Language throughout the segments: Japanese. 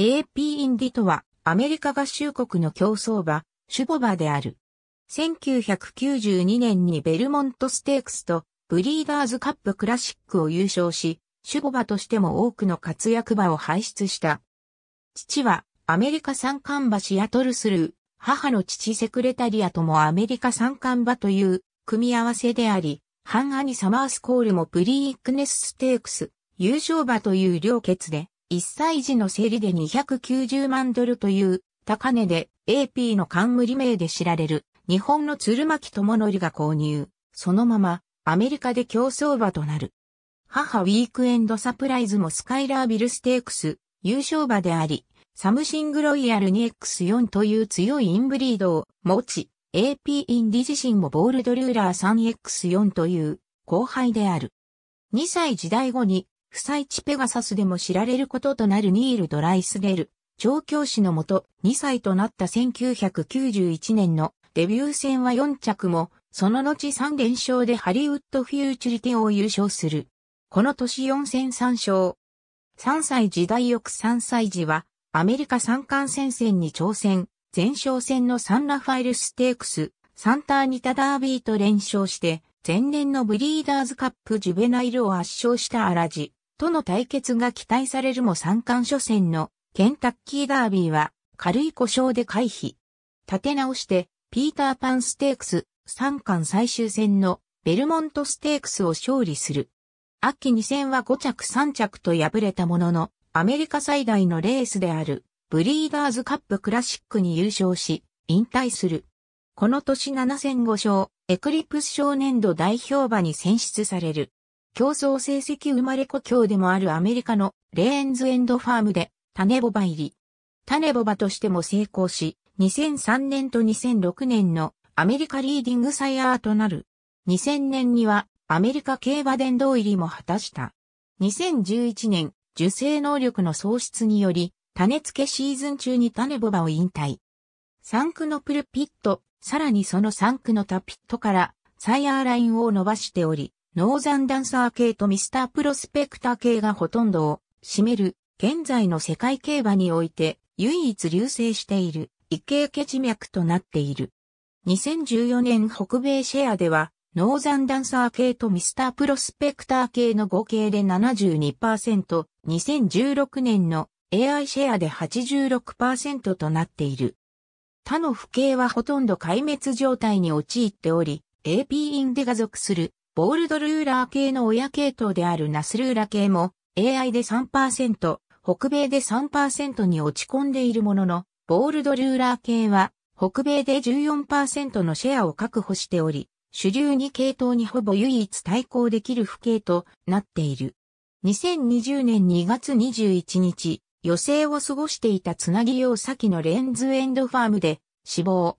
AP インディとは、アメリカ合衆国の競走馬、種牡馬である。1992年にベルモントステークスとブリーダーズカップクラシックを優勝し、種牡馬としても多くの活躍馬を輩出した。父はアメリカ三冠馬シアトルスルー、母の父セクレタリアともアメリカ三冠馬という組み合わせであり、半兄サマースコールもプリークネスステークス、優勝馬という両決で、1歳児の競りで290万ドルという高値で AP の冠名で知られる日本の鶴巻智則が購入。そのままアメリカで競走馬となる。母ウィークエンドサプライズもスカイラービルステークス優勝馬であり、サムシングロイヤル 2X4 という強いインブリードを持ち、AP インディ自身もボールドルーラー 3X4 という後輩である。2歳時代後に不採地ペガサスでも知られることとなるニール・ドライスデル、調教師のもと2歳となった1991年のデビュー戦は4着も、その後3連勝でハリウッドフューチュリティを優勝する。この年4戦3勝。3歳時代翌3歳時はアメリカ三冠戦線に挑戦、前哨戦のサンラファエルステークス、サンターニタダービーと連勝して、前年のブリーダーズカップジュベナイルを圧勝したアラジとの対決が期待されるも三冠初戦のケンタッキーダービーは軽い故障で回避。立て直してピーターパンステークス三冠最終戦のベルモントステークスを勝利する。秋2戦は5着3着と敗れたもののアメリカ最大のレースであるブリーダーズカップクラシックに優勝し引退する。この年7戦5勝、エクリプス少年度代表馬に選出される。競走成績生まれ故郷でもあるアメリカのレーンズエンドファームで種牡馬入り。種牡馬としても成功し、2003年と2006年のアメリカリーディングサイヤーとなる。2000年にはアメリカ競馬殿堂入りも果たした。2011年、受精能力の喪失により、種付けシーズン中に種牡馬を引退。3区のプルピット、さらにその3区のタピットからサイヤーラインを伸ばしており、ノーザンダンサー系とミスタープロスペクター系がほとんどを占める、現在の世界競馬において唯一隆盛している、イケイケ地脈となっている。2014年北米シェアでは、ノーザンダンサー系とミスタープロスペクター系の合計で 72%、2016年の AI シェアで 86% となっている。他の父系はほとんど壊滅状態に陥っており、AP インディが属する。ボールドルーラー系の親系統であるナスルーラ系も AI で 3%、北米で 3% に落ち込んでいるものの、ボールドルーラー系は北米で 14% のシェアを確保しており、主流2系統にほぼ唯一対抗できる父系となっている。2020年2月21日、余生を過ごしていたつなぎようさきのレーンズエンドファームで死亡。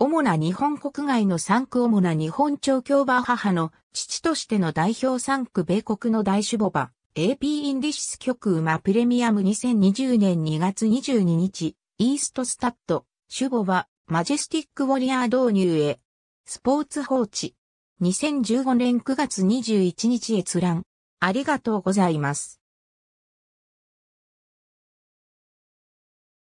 主な日本国外の3区主な日本調教馬母の父としての代表3区米国の大種牡馬 AP インディシス局馬プレミアム2020年2月22日イーストスタッド種牡馬マジェスティックウォリアー導入へスポーツ放置2015年9月21日閲覧ありがとうございます。